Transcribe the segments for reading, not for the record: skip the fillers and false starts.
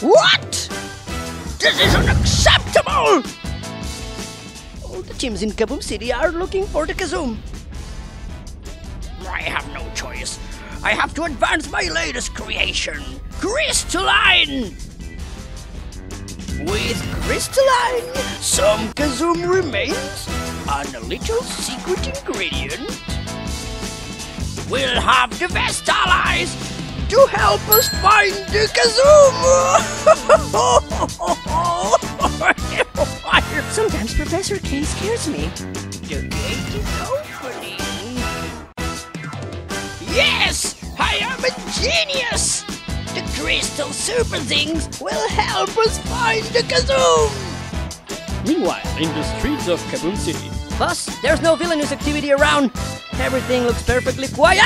What? This is unacceptable! All the teams in Kaboom City are looking for the Kazoom. I have no choice. I have to advance my latest creation, Crystalline! With Crystalline, some Kazoom remains and a little secret ingredient. We'll have the best allies to help us find the Kazoom! Sometimes Professor K scares me. The gate is opening. Yes! I am a genius! The crystal SuperZings will help us find the Kazoom! Meanwhile, in the streets of Kaboom City... Boss, there's no villainous activity around. Everything looks perfectly quiet.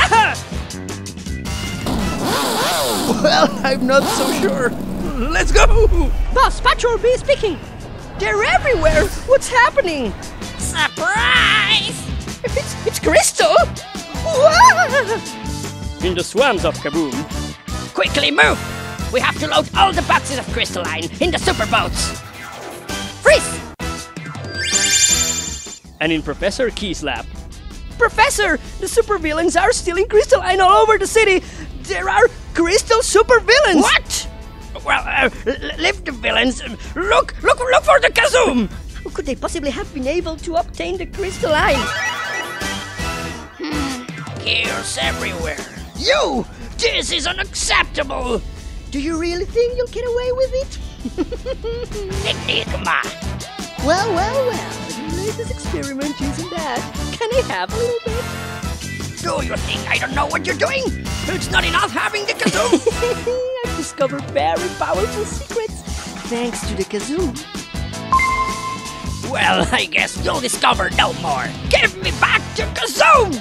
Well, I'm not so sure. Let's go! Boss, Patrol B speaking! They're everywhere! What's happening? Surprise! It's Crystal! In the swamps of Kaboom. Quickly move! We have to load all the boxes of Crystalline in the super boats! Freeze! And in Professor K's lab. Professor! The supervillains are stealing Crystalline all over the city! There are crystal supervillains! What? Well, leave the villains. Look for the Kazoom! How could they possibly have been able to obtain the Crystalline? Chaos everywhere. You! This is unacceptable! Do you really think you'll get away with it? Enigma! Well. Your latest experiment isn't that. Can I have a little bit? Do you think I don't know what you're doing? It's not enough having the Kazoom! I've discovered very powerful secrets thanks to the Kazoom. Well, I guess you'll discover no more. Give me back the Kazoom!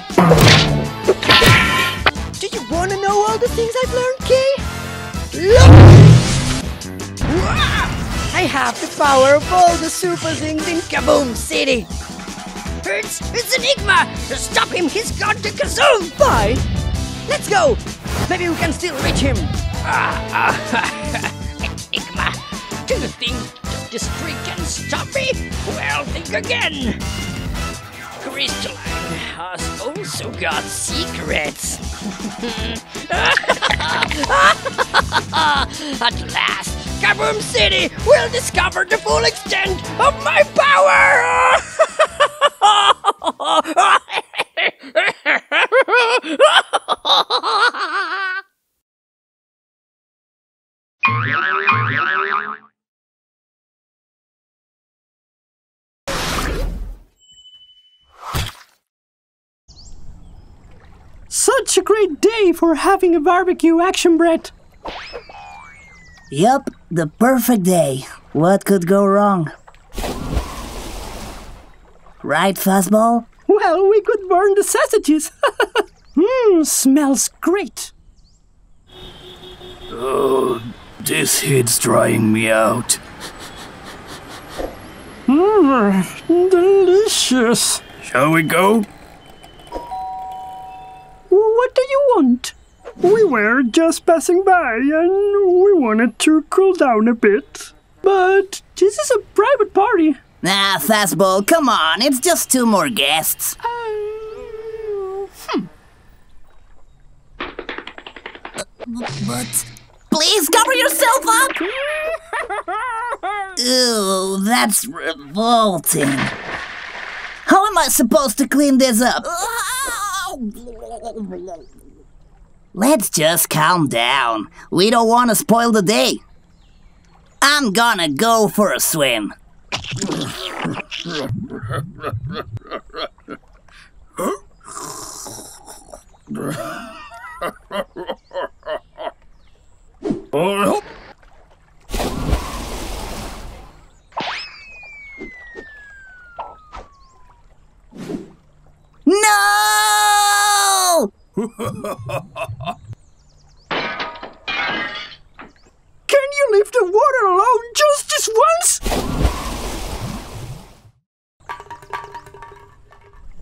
Do you want to know all the things I've learned, Kay? Look! I have the power of all the SuperZings in Kaboom City! It's Enigma! Stop him! He's got the Kazoom! Fine! Let's go! Maybe we can still reach him! Enigma! Do you think this trick can stop me? Well, think again! Crystalline has also got secrets. At last, Kaboom City will discover the full extent of my power! Such a great day for having a barbecue, Action Brett. Yup, the perfect day. What could go wrong? Right, Fuzzball? Well, we could burn the sausages. Smells great. Oh, this heat's drying me out. Delicious. Shall we go? What do you want? We were just passing by and we wanted to cool down a bit. But this is a private party. Ah, Fuzzball, come on, it's just two more guests. But... Please cover yourself up! Ew, that's revolting. How am I supposed to clean this up? Let's just calm down. We don't want to spoil the day. I'm gonna go for a swim. No! Can you leave the water alone just this once?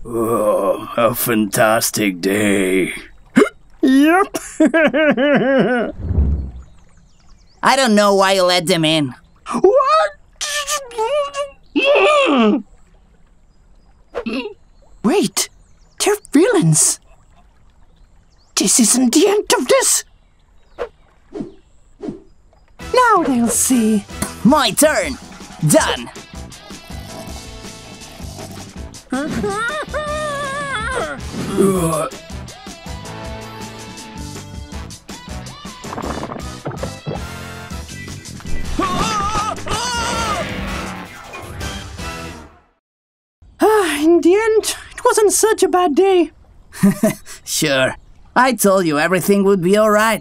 Oh, a fantastic day. Yep. I don't know why you let them in. What? Wait, they're villains. This isn't the end of this. Now they'll see. My turn. Done. In the end, it wasn't such a bad day. Sure. I told you everything would be all right.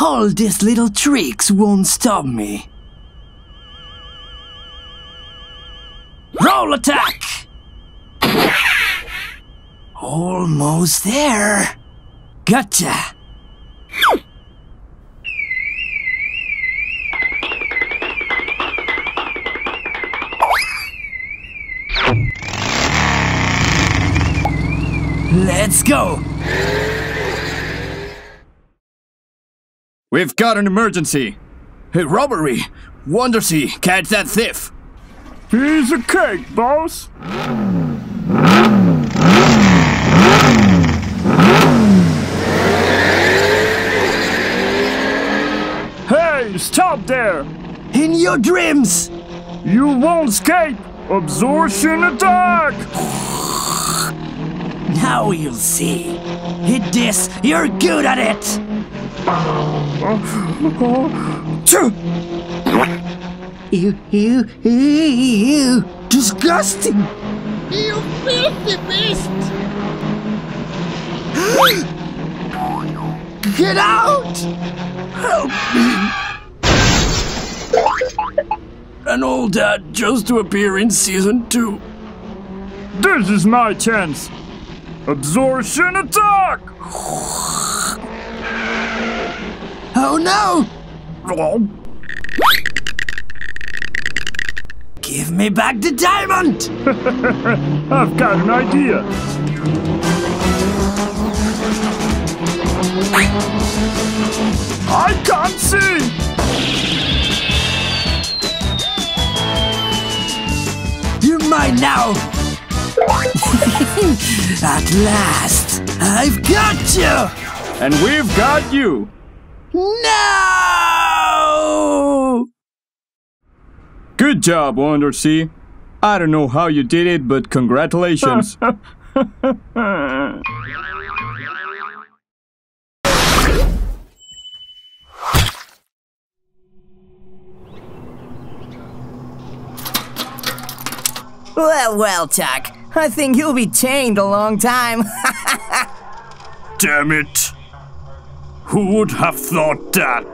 All these little tricks won't stop me. Roll attack! Almost there. Gotcha. Let's go. We've got an emergency. A robbery. Wondersee, catch that thief. Piece of cake, boss. Hey, stop there. In your dreams. You won't escape. Absorption attack. Now you'll see. Hit this. You're good at it. Ew. Disgusting! You filthy beast! Get out! Help me! And all that just to appear in season 2. This is my chance! Absorption attack! Oh no! Give me back the diamond! I've got an idea! I can't see! You're mine now! At last! I've got you! And we've got you! No! Good job, Wondersee. I don't know how you did it, but congratulations. Well, Chuck. I think you'll be chained a long time. Damn it. Who would have thought that?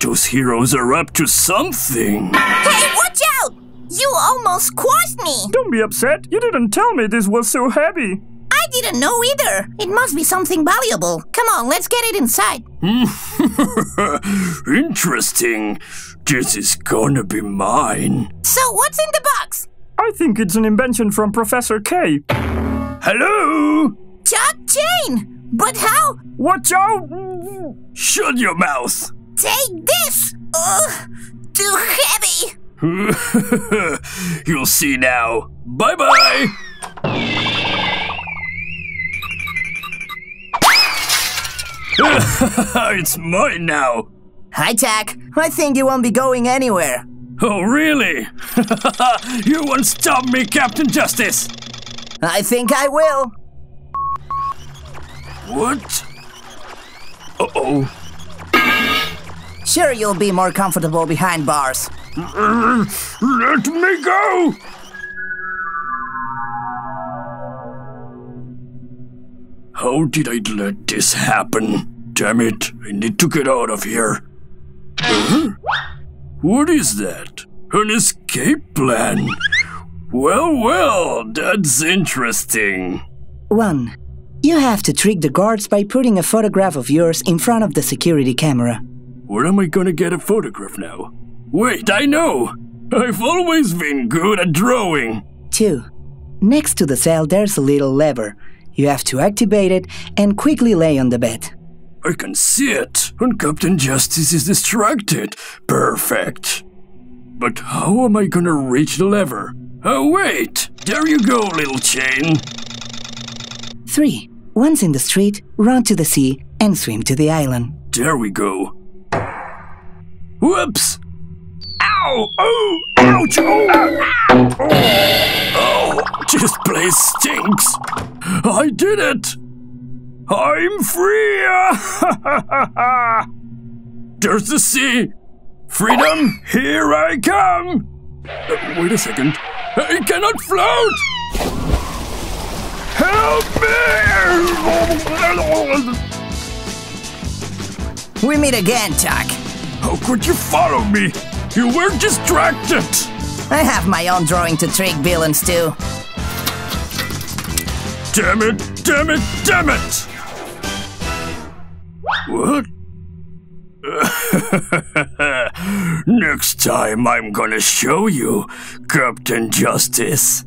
Those heroes are up to something. Hey, watch out! You almost squashed me! Don't be upset. You didn't tell me this was so heavy. I didn't know either. It must be something valuable. Come on, let's get it inside. Interesting. This is gonna be mine. So what's in the box? I think it's an invention from Professor K. Hello? Chuck Chain! But how? Watch out! Shut your mouth! Take this! Ugh! Too heavy! You'll see now. Bye-bye! It's mine now! Hi, Jack. I think you won't be going anywhere. Oh, really? You won't stop me, Captain Justice! I think I will. What? Uh-oh. Sure, you'll be more comfortable behind bars. Let me go! How did I let this happen? Damn it, I need to get out of here. What is that? An escape plan? Well, well, that's interesting. 1. You have to trick the guards by putting a photograph of yours in front of the security camera. Where am I gonna get a photograph now? Wait, I know! I've always been good at drawing. 2. Next to the cell there's a little lever. You have to activate it and quickly lay on the bed. I can see it, and Captain Justice is distracted. Perfect. But how am I gonna reach the lever? Oh wait, there you go, little chain. 3. Once in the street, run to the sea and swim to the island. There we go. Whoops! Ow! Oh! Ouch! Oh! Ow! Oh! This place stinks! I did it! I'm free! There's the sea! Freedom, here I come! Wait a second. I cannot float! Help me! We meet again, Chuck. How could you follow me? You were distracted! I have my own drawing to trick villains too. Damn it! Damn it! Damn it! What? Next time I'm gonna show you, Captain Justice.